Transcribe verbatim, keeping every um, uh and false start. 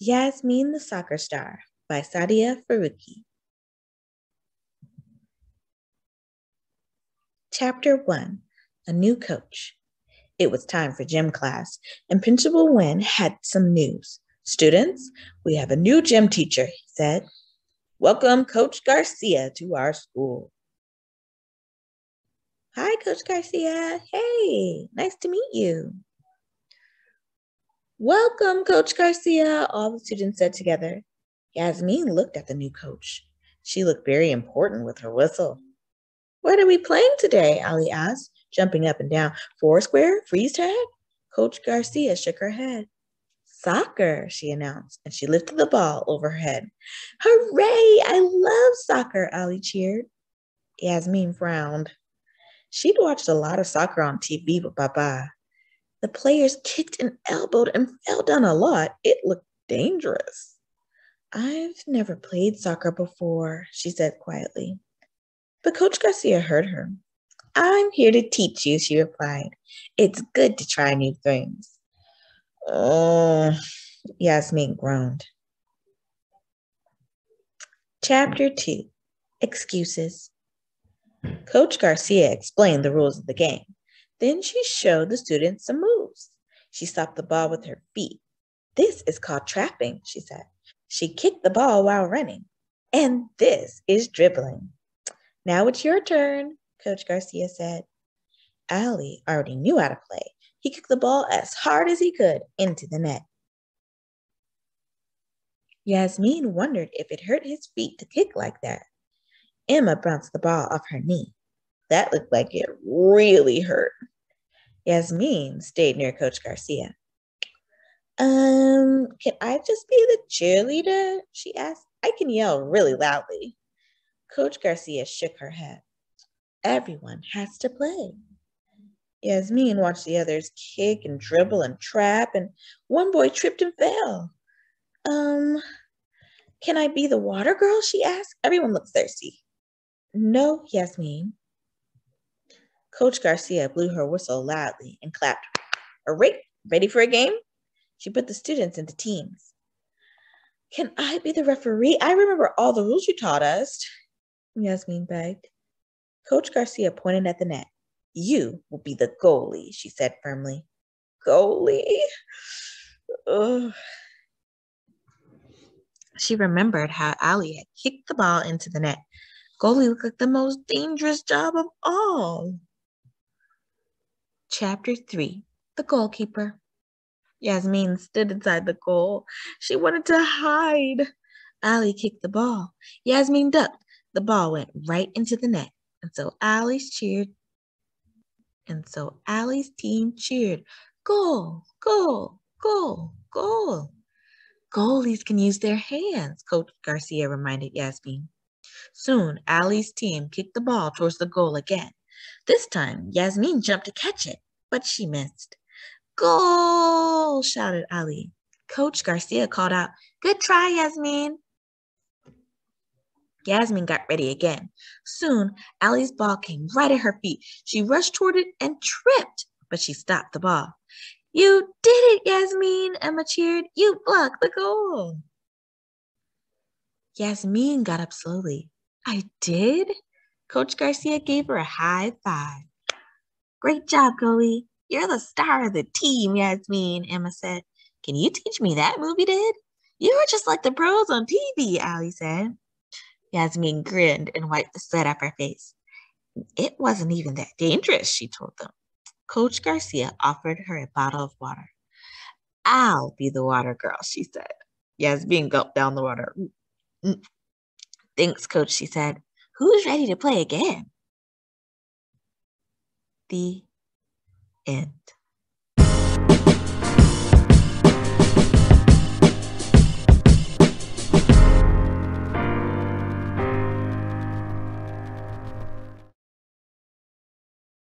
Yasmin the Soccer Star by Sadia Faruqi. Chapter one, a new coach. It was time for gym class, and Principal Nguyen had some news. Students, we have a new gym teacher, he said. Welcome Coach Garcia to our school. Hi, Coach Garcia. Hey, nice to meet you. Welcome, Coach Garcia, all the students said together. Yasmin looked at the new coach. She looked very important with her whistle. What are we playing today? Ali asked, jumping up and down. Foursquare? Freeze tag? Coach Garcia shook her head. Soccer, she announced, and she lifted the ball over her head. Hooray! I love soccer, Ali cheered. Yasmin frowned. She'd watched a lot of soccer on T V with Baba. The players kicked and elbowed and fell down a lot. It looked dangerous. I've never played soccer before, she said quietly. But Coach Garcia heard her. I'm here to teach you, she replied. It's good to try new things. Oh, Yasmin groaned. Chapter two, excuses. Coach Garcia explained the rules of the game. Then she showed the students some moves. She stopped the ball with her feet. This is called trapping, she said. She kicked the ball while running. And this is dribbling. Now it's your turn, Coach Garcia said. Ali already knew how to play. He kicked the ball as hard as he could into the net. Yasmin wondered if it hurt his feet to kick like that. Emma bounced the ball off her knee. That looked like it really hurt. Yasmin stayed near Coach Garcia. Um, can I just be the cheerleader? She asked. I can yell really loudly. Coach Garcia shook her head. Everyone has to play. Yasmin watched the others kick and dribble and trap, and one boy tripped and fell. Um, can I be the water girl? She asked. Everyone looks thirsty. No, Yasmin. Coach Garcia blew her whistle loudly and clapped. All right, ready for a game? She put the students into teams. Can I be the referee? I remember all the rules you taught us, Yasmin begged. Coach Garcia pointed at the net. You will be the goalie, she said firmly. Goalie? Ugh. She remembered how Ali had kicked the ball into the net. Goalie looked like the most dangerous job of all. Chapter three, the goalkeeper. Yasmin stood inside the goal. She wanted to hide. Ali kicked the ball. Yasmin ducked. The ball went right into the net. And so Ali's cheered. And so Ali's team cheered. Goal, goal, goal, goal. Goalies can use their hands, Coach Garcia reminded Yasmin. Soon, Ali's team kicked the ball towards the goal again. This time, Yasmin jumped to catch it, but she missed. Goal, shouted Ali. Coach Garcia called out, good try, Yasmin. Yasmin got ready again. Soon, Ali's ball came right at her feet. She rushed toward it and tripped, but she stopped the ball. You did it, Yasmin, Emma cheered. You blocked the goal. Yasmin got up slowly. I did? Coach Garcia gave her a high five. Great job, goalie. You're the star of the team, Yasmin, Emma said. Can you teach me that move you did? You were just like the pros on T V, Ali said. Yasmin grinned and wiped the sweat off her face. It wasn't even that dangerous, she told them. Coach Garcia offered her a bottle of water. I'll be the water girl, she said. Yasmin gulped down the water. Thanks, Coach, she said. Who's ready to play again? The end.